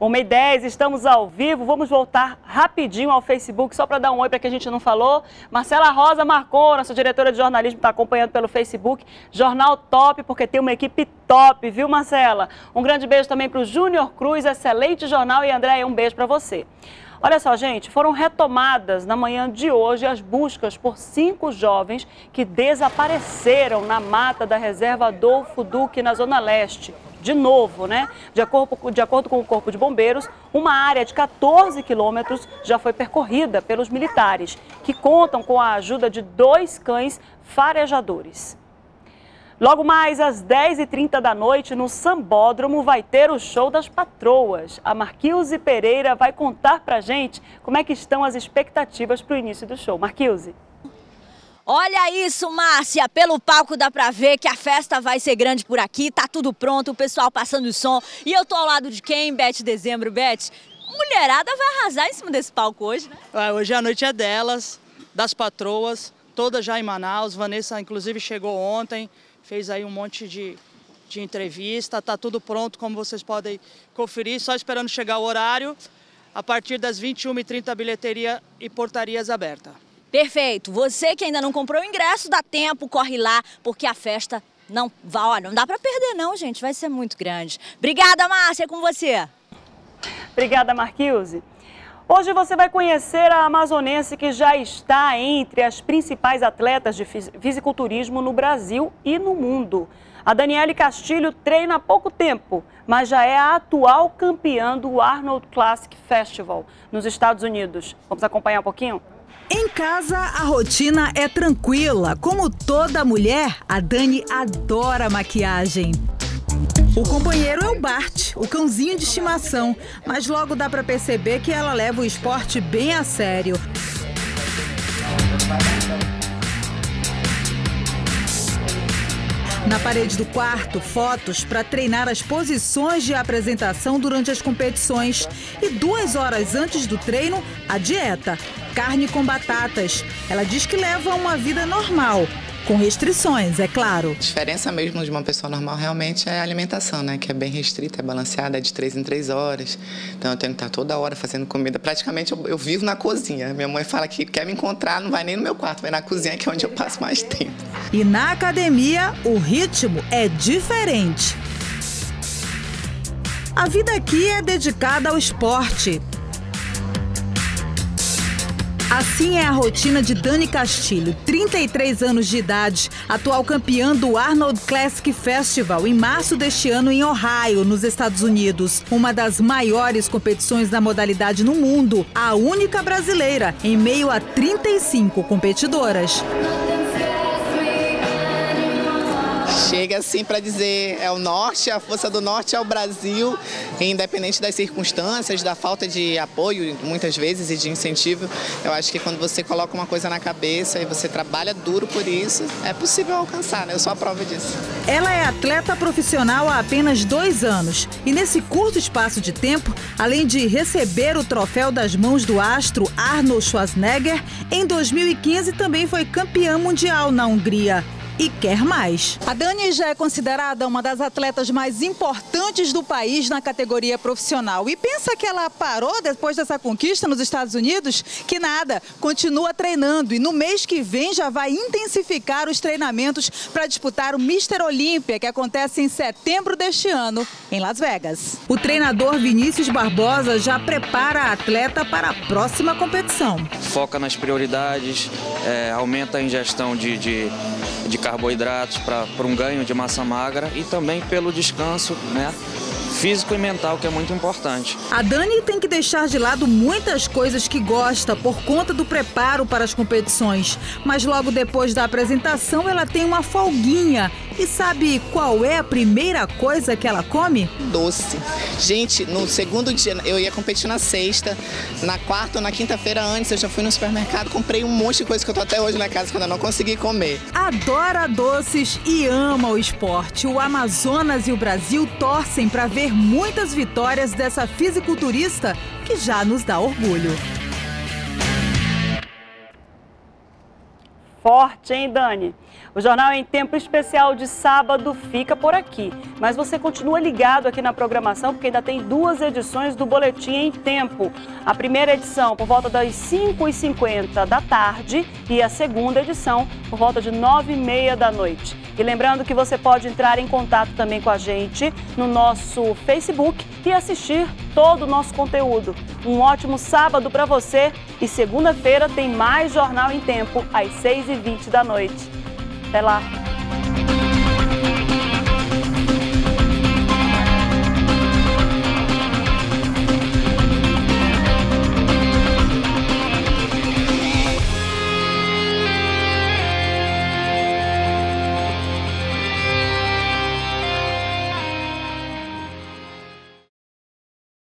1h10, estamos ao vivo, vamos voltar rapidinho ao Facebook, só para dar um oi para quem a gente não falou. Marcela Rosa Marcona, nossa diretora de jornalismo, está acompanhando pelo Facebook. Jornal top, porque tem uma equipe top, viu, Marcela? Um grande beijo também para o Júnior Cruz, excelente jornal. E André, um beijo para você. Olha só, gente, foram retomadas na manhã de hoje as buscas por 5 jovens que desapareceram na mata da reserva Adolfo Duque, na Zona Leste. De novo, né? De acordo com o Corpo de Bombeiros, uma área de 14 quilômetros já foi percorrida pelos militares, que contam com a ajuda de 2 cães farejadores. Logo mais às 10h30 da noite, no Sambódromo, vai ter o show das patroas. A Marquilze Pereira vai contar pra gente como é que estão as expectativas para o início do show. Marquilze. Olha isso, Márcia, pelo palco dá pra ver que a festa vai ser grande por aqui, tá tudo pronto, o pessoal passando o som. E eu tô ao lado de quem? Bete Dezembro. Bete, mulherada vai arrasar em cima desse palco hoje, né? Hoje a noite é delas, das patroas, todas já em Manaus. Vanessa, inclusive, chegou ontem. Fez aí um monte de entrevista, tá tudo pronto, como vocês podem conferir, só esperando chegar o horário. A partir das 21h30, bilheteria e portarias aberta. Perfeito. Você que ainda não comprou o ingresso, dá tempo, corre lá, porque a festa não vai, olha, não dá para perder não, gente, vai ser muito grande. Obrigada, Márcia, é com você. Obrigada, Marquilze. Hoje você vai conhecer a amazonense que já está entre as principais atletas de fisiculturismo no Brasil e no mundo. A Danyele Castilho treina há pouco tempo, mas já é a atual campeã do Arnold Classic Festival nos Estados Unidos. Vamos acompanhar um pouquinho? Em casa, a rotina é tranquila. Como toda mulher, a Dani adora maquiagem. O companheiro é o Bart, o cãozinho de estimação, mas logo dá para perceber que ela leva o esporte bem a sério. Na parede do quarto, fotos para treinar as posições de apresentação durante as competições. E 2 horas antes do treino, a dieta, carne com batatas. Ela diz que leva uma vida normal, com restrições, é claro. A diferença mesmo de uma pessoa normal realmente é a alimentação, né? Que é bem restrita, é balanceada, é de 3 em 3 horas. Então eu tenho que estar toda hora fazendo comida. Praticamente eu vivo na cozinha. Minha mãe fala que quer me encontrar, não vai nem no meu quarto, vai na cozinha, que é onde eu passo mais tempo. E na academia, o ritmo é diferente. A vida aqui é dedicada ao esporte. Assim é a rotina de Dani Castilho, 33 anos de idade, atual campeã do Arnold Classic Festival em março deste ano em Ohio, nos Estados Unidos. Uma das maiores competições da modalidade no mundo, a única brasileira, em meio a 35 competidoras. Chega assim para dizer, é o norte, a força do norte é o Brasil, independente das circunstâncias, da falta de apoio, muitas vezes, e de incentivo. Eu acho que quando você coloca uma coisa na cabeça e você trabalha duro por isso, é possível alcançar, né? Eu sou a prova disso. Ela é atleta profissional há apenas 2 anos e nesse curto espaço de tempo, além de receber o troféu das mãos do astro Arnold Schwarzenegger, em 2015 também foi campeã mundial na Hungria. E quer mais. A Dani já é considerada uma das atletas mais importantes do país na categoria profissional. E pensa que ela parou depois dessa conquista nos Estados Unidos? Que nada, continua treinando e no mês que vem já vai intensificar os treinamentos para disputar o Mister Olímpia, que acontece em setembro deste ano, em Las Vegas. O treinador Vinícius Barbosa já prepara a atleta para a próxima competição. Foca nas prioridades, aumenta a ingestão de carboidratos para um ganho de massa magra e também pelo descanso, né, físico e mental, que é muito importante. A Dani tem que deixar de lado muitas coisas que gosta por conta do preparo para as competições, mas logo depois da apresentação ela tem uma folguinha. E sabe qual é a primeira coisa que ela come? Doce. Gente, no segundo dia, eu ia competir na sexta, na quarta ou na quinta-feira antes, eu já fui no supermercado, comprei um monte de coisa que eu tô até hoje na casa, que eu ainda não consegui comer. Adora doces e ama o esporte. O Amazonas e o Brasil torcem para ver muitas vitórias dessa fisiculturista que já nos dá orgulho. forte, hein, Dani? O Jornal em Tempo Especial de sábado fica por aqui, mas você continua ligado aqui na programação, porque ainda tem duas edições do Boletim em Tempo. A primeira edição por volta das 5h50 da tarde e a segunda edição por volta de 9h30 da noite. E lembrando que você pode entrar em contato também com a gente no nosso Facebook e assistir todo o nosso conteúdo. Um ótimo sábado para você e segunda-feira tem mais Jornal em Tempo às 6h20 da noite. Até lá!